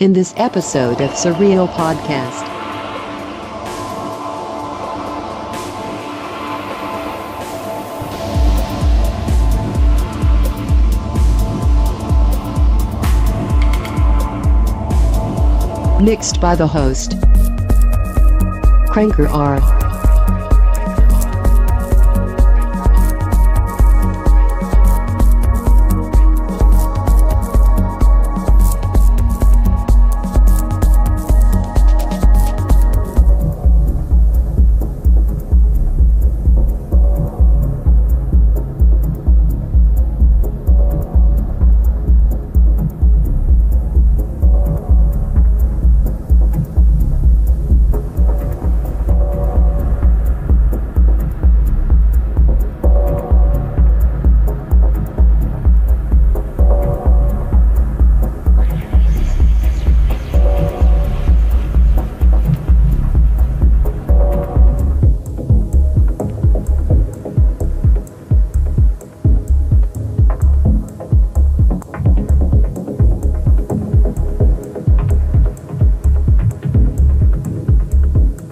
in this episode of Surreal Podcast. Mixed by the host, Cranker R.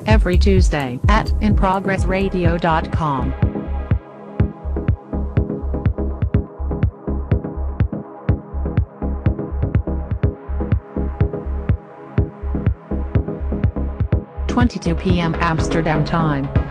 Every Tuesday at InProgressRadio.com. (22 p.m. Amsterdam time).